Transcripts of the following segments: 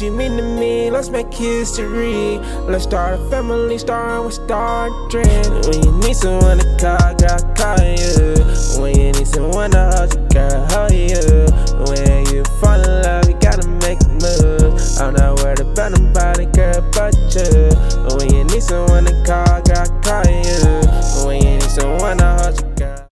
what you mean to me. Let's make history. Let's start a family, starting with Star Trek. When you need someone to call, girl, call you. When you need someone to hold you, girl, hold you. When you fall in love, you gotta make a move. I'm not worried about nobody, girl, but you. When you need someone to call, girl, call you. When you need someone to hold you, girl.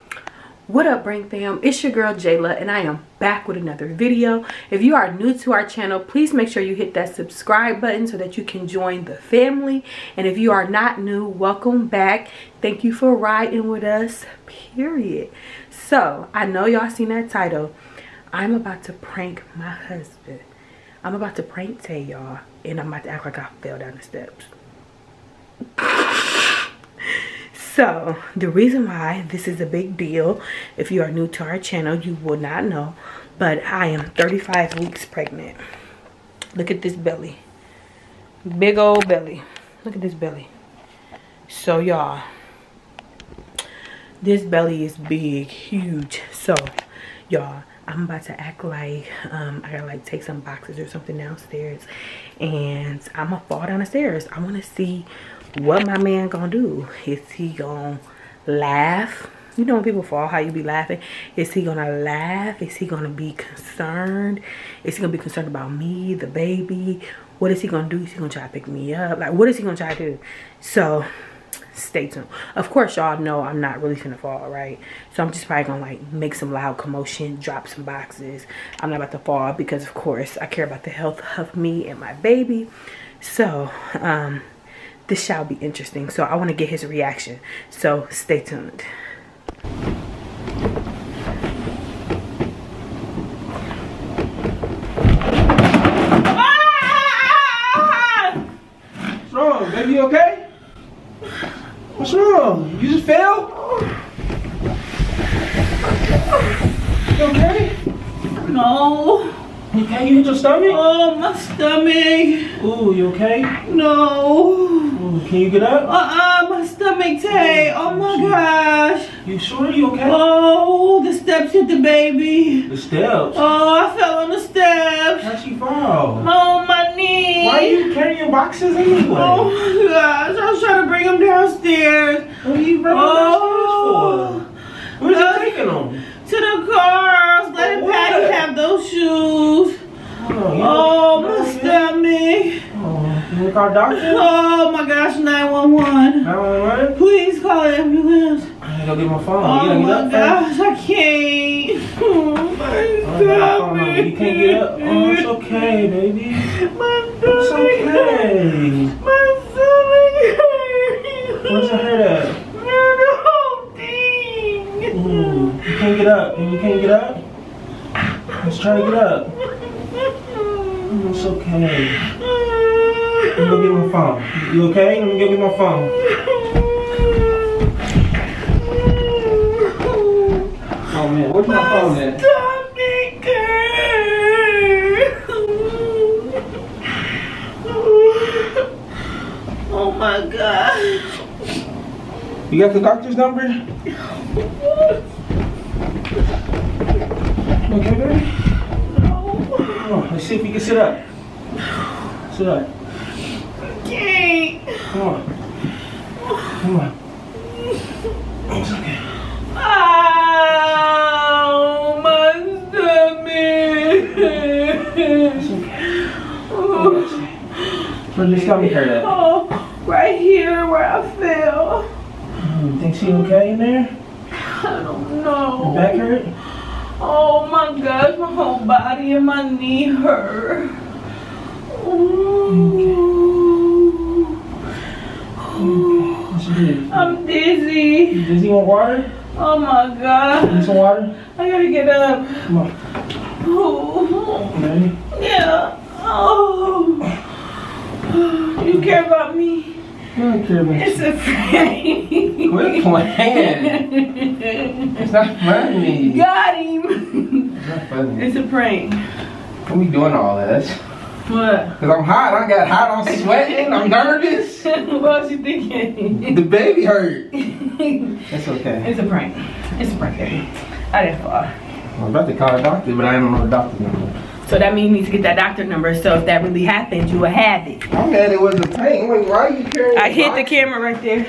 What up, Brank fam? It's your girl Jayla, and I am back with another video. If you are new to our channel, please make sure you hit that subscribe button so that you can join the family. And if you are not new, welcome back. Thank you for riding with us, period. So, I know y'all seen that title. I'm about to prank my husband. I'm about to prank Tay, y'all, and I'm about to act like I fell down the steps. So, the reason why this is a big deal, if you are new to our channel, you will not know, but I am 35 weeks pregnant. Look at this belly. Big old belly. Look at this belly. So, y'all, this belly is big, huge. So, y'all, I'm about to act like I gotta like take some boxes or something downstairs, and I'm gonna fall down the stairs. I wanna see what my man gonna do. Is he gonna laugh? You know when people fall, how you be laughing? Is he gonna laugh? Is he gonna be concerned? Is he gonna be concerned about me, the baby? What is he gonna do? Is he gonna try to pick me up? Like, what is he gonna try to do? So stay tuned. Of course, y'all know I'm not really gonna fall, right? So I'm just probably gonna like make some loud commotion, drop some boxes. I'm not about to fall because of course I care about the health of me and my baby. So this shall be interesting. So I want to get his reaction. So stay tuned. Ah! What's wrong, baby? You okay? What's wrong? You just fell? You okay? No. Okay, you hit your stomach? Oh, my stomach. Ooh, you okay? No. Can you get up? My stomach, Tay. Oh my gosh. You sure? You okay? Oh, the steps hit the baby. The steps? Oh, I fell on the steps. How'd she fall? Oh, my knee. Why are you carrying boxes anyway? Oh my gosh, I was trying to bring them downstairs. What are you bringing downstairs for? Where's you taking them? To the car. I was letting Patty have those shoes. Oh, my stomach. You call doctor? Oh my gosh, 911. 911? Please call the ambulance. I gotta go get my phone. Oh my gosh, I can't. Oh my God. You can't get up? Oh, it's okay, baby. My stomach. It's okay. My stomach. Where's your head at? The whole thing. You can't get up. You can't get up? Let's try to get up. It's okay. Let me go get my phone. You okay? Let me go get my phone. Oh man, where's my phone at? Stop me, girl. Oh my God. You got the doctor's number? Okay, baby? No. Come on, let's see if you can sit up. Sit up. Come on. Come on. It's okay. Oh, my stomach. It's okay. Where's your stomach hurt at? Oh, right here where I fell. You think she okay in there? I don't know. Your back hurt? Oh my gosh, my whole body and my knee hurt. Ooh. Okay. I'm dizzy. You dizzy? Want water? Oh my God. You need some water? I gotta get up. Come on. Oh. Ready? Yeah. Oh. You care about me? I don't care about you. It's a prank. Quit playing. It's not funny. Got him. It's not funny. It's a prank. What are we doing all this? What? Cause I'm hot, I got hot, I'm sweating, I'm nervous. What was you thinking? The baby hurt. That's okay. It's a prank. It's a prank, baby. I didn't fall. I'm about to call a doctor, but I don't know the doctor's number. So that means you need to get that doctor number. So if that really happens, you will have it. I'm glad it was a pain. Wait, why are you carrying I hit the camera right there.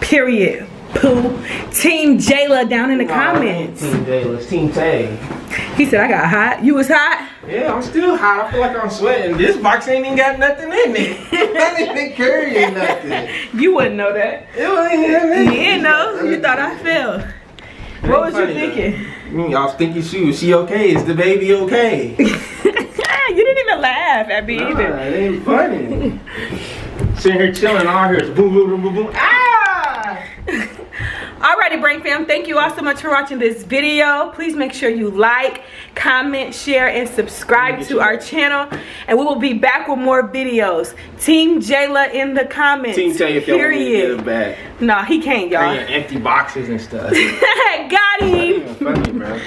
Period. Poo. Team Jayla down in the comments. Team Jayla. It's Team Tay. He said I got hot. You was hot? Yeah, I'm still hot. I feel like I'm sweating. This box ain't even got nothing in it. I ain't been carrying nothing. You wouldn't know that. It wasn't in it. You didn't know. You thought I fell. What was you thinking? I was thinking, shoot, she okay? Is the baby okay? You didn't even laugh at me either. It ain't funny. Sitting here chilling, all I hear is boom, boom, boom, boom, boom. Ah! Alrighty, Brank fam, thank you all so much for watching this video. Please make sure you like, comment, share, and subscribe to our channel. And we will be back with more videos. Team Jayla in the comments. Team Tay if y'all want me to get it back. No, he can't, y'all. Empty boxes and stuff. Got him. Funny, bro.